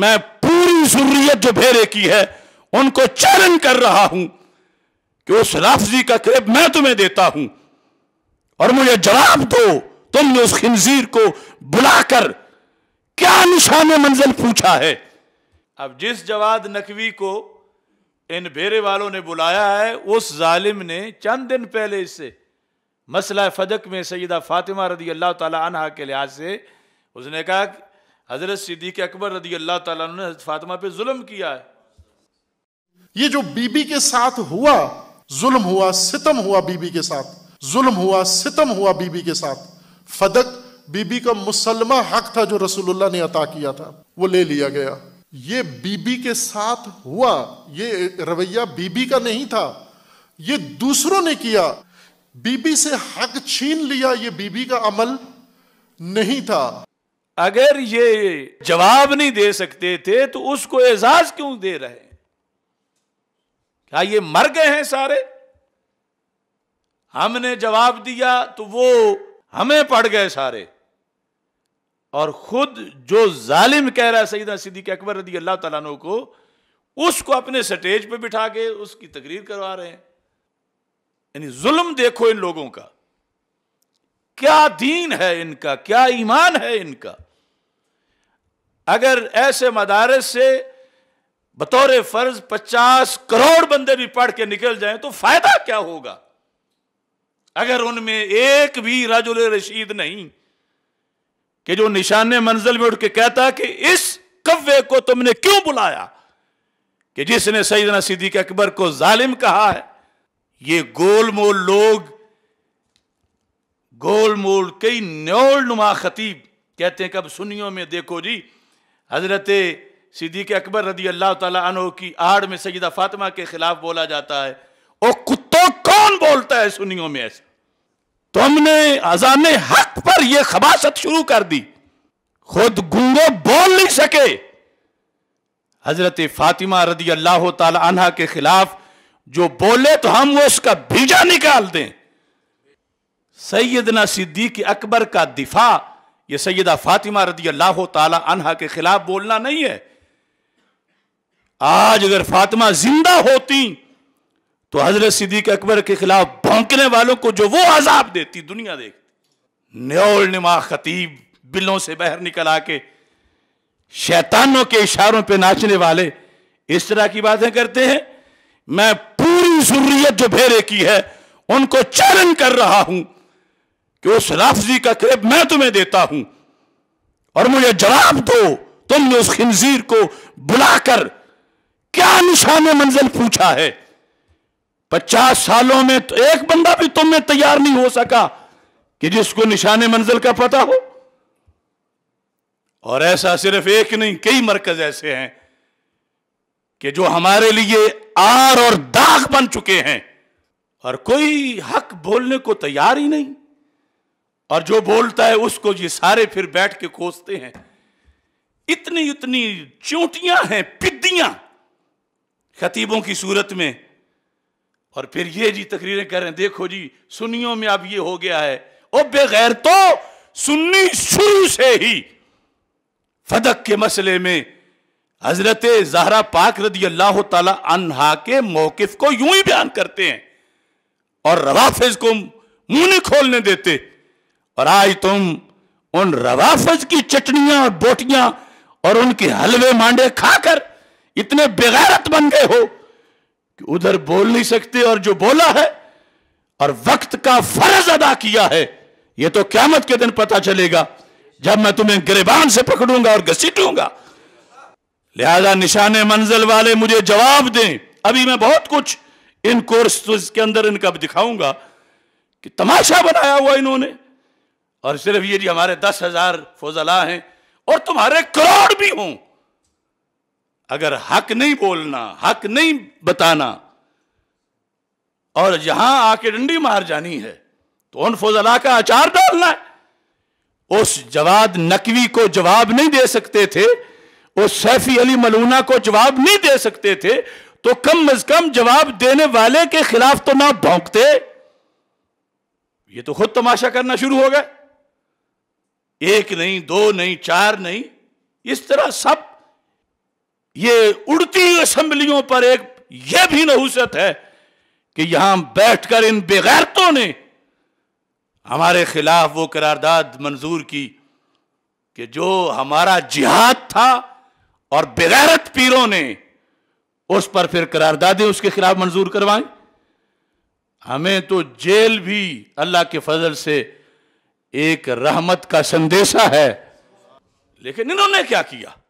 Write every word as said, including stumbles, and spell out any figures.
मैं पूरी ज़ुर्रियत जो भेरे की है उनको चैलेंज कर रहा हूं कि उस राफजी का क्रेप मैं तुम्हें देता हूं और मुझे जवाब दो, तुमने उस खिंजीर को बुलाकर क्या निशाने मंजिल पूछा है। अब जिस जवाद नकवी को इन भेरे वालों ने बुलाया है, उस जालिम ने चंद दिन पहले इससे मसला फदक में सैयदा फातिमा रदी अल्लाह ताला अन्हा के लिहाज से उसने कहा हजरत सिद्दीक़ अकबर रदी अल्लाह ताला ने हजरत फातिमा पे जुल्म किया है। ये जो बीबी के साथ हुआ जुल्म हुआ, सितम हुआ बीबी के साथ, जुल्म हुआ सितम हुआ बीबी के साथ। फदक बीबी का मुसलमा हक था जो रसूलुल्लाह ने अता किया था, वो ले लिया गया। ये बीबी के साथ हुआ, ये रवैया बीबी का नहीं था, ये दूसरों ने किया। बीबी से हक छीन लिया, ये बीबी का अमल नहीं था। अगर ये जवाब नहीं दे सकते थे तो उसको एजाज क्यों दे रहे हैं? क्या ये मर गए हैं सारे? हमने जवाब दिया तो वो हमें पड़ गए सारे। और खुद जो जालिम कह रहा है सैयदना सिद्दीक़ अकबर रदी अल्लाह ताला अन्हु को, उसको अपने स्टेज पे बिठा के उसकी तकरीर करवा रहे हैं। यानी जुल्म देखो इन लोगों का, क्या दीन है इनका, क्या ईमान है इनका। अगर ऐसे मदारस से बतौर फर्ज पचास करोड़ बंदे भी पढ़ के निकल जाएं तो फायदा क्या होगा अगर उनमें एक भी रजुल रशीद नहीं कि जो निशाने मंजिल में उठ के कहता कि इस कव्वे को तुमने क्यों बुलाया कि जिसने सैयदना सिद्दीक़ अकबर को जालिम कहा है। ये गोलमोल लोग, गोलमोल कई न्योल नुमा खतीब कहते हैं कि अब सुन्नियों में देखो जी, हजरत सिद्दीक़ अकबर रदी अल्लाह ताला अन्हो की आड़ में सैयदा फातिमा के खिलाफ बोला जाता है। ओ कुत्तों, कौन बोलता है सुन्नियों में ऐसे? तुमने अज़ाने हक पर यह खबासत शुरू कर दी, खुद गूंगे बोल नहीं सके। हजरत फातिमा रदी अल्लाह ताला अन्हा के खिलाफ जो बोले तो हम वो उसका बीजा निकाल दें। सैयदना सिद्दीक़ अकबर का दिफा, ये सैयदा फातिमा रदी अल्लाह ताला अन्हा के खिलाफ बोलना नहीं है। आज अगर फातिमा जिंदा होती तो हजरत सिद्दीक़ अकबर के खिलाफ भौंकने वालों को जो वो अजाब देती, दुनिया देखती। न्योल निमा खतीब, बिलों से बाहर निकल आके शैतानों के इशारों पे नाचने वाले इस तरह की बातें करते हैं। मैं पूरी ज़ुर्रियत जो भेरे की है उनको चैलेंज कर रहा हूं कि उस राफजी का क्रेप मैं तुम्हें देता हूं और मुझे जवाब दो, तुमने उस खिंजीर को बुलाकर क्या निशाने मंजिल पूछा है। पचास सालों में तो एक बंदा भी तुम में तैयार नहीं हो सका कि जिसको निशाने मंजिल का पता हो। और ऐसा सिर्फ एक नहीं, कई मरकज ऐसे हैं कि जो हमारे लिए आर और दाग बन चुके हैं और कोई हक बोलने को तैयार ही नहीं, और जो बोलता है उसको ये सारे फिर बैठ के कोसते हैं। इतनी इतनी चोटियां हैं, पिद्दियां खतीबों की सूरत में, और फिर ये जी तकरीरें कर रहे हैं देखो जी सुन्नियों में अब ये हो गया है। ओ बेगैर तो सुन्नी शुरू से ही फदक के मसले में हजरत ज़हरा पाक रदी अल्लाह ताला अन्हा के मौकिफ को यूं ही बयान करते हैं और रवाफिज को मुंह नहीं खोलने देते। और आज तुम उन रवाफिज की चटनियां और बोटियां और उनके हलवे मांडे खाकर इतने बेगैरत बन गए हो कि उधर बोल नहीं सकते, और जो बोला है और वक्त का फर्ज अदा किया है ये तो क़यामत के दिन पता चलेगा जब मैं तुम्हें गिरबान से पकड़ूंगा और घसीटूंगा। लिहाजा निशाने मंजिल वाले मुझे जवाब दें। अभी मैं बहुत कुछ इन कोर्स के अंदर इनका दिखाऊंगा कि तमाशा बनाया हुआ इन्होंने। और सिर्फ ये जी हमारे दस हजार फौजला हैं और तुम्हारे करोड़ भी हों, अगर हक नहीं बोलना, हक नहीं बताना और यहां आके डंडी मार जानी है तो उन फौजला का अचार डालना है। उस जवाद नकवी को जवाब नहीं दे सकते थे, उस सैफी अली मलूना को जवाब नहीं दे सकते थे, तो कम अज कम जवाब देने वाले के खिलाफ तो ना भौंकते। ये तो खुद तमाशा करना शुरू हो गए। एक नहीं, दो नहीं, चार नहीं, इस तरह सब ये उड़ती असेंबलियों पर एक यह भी नहुसत है कि यहां बैठकर इन बेगैरतों ने हमारे खिलाफ वो करारदाद मंजूर की कि जो हमारा जिहाद था और बेगैरत पीरों ने उस पर फिर करारदादें उसके खिलाफ मंजूर करवाएं। हमें तो जेल भी अल्लाह के फजल से एक रहमत का संदेशा है, लेकिन इन्होंने क्या किया?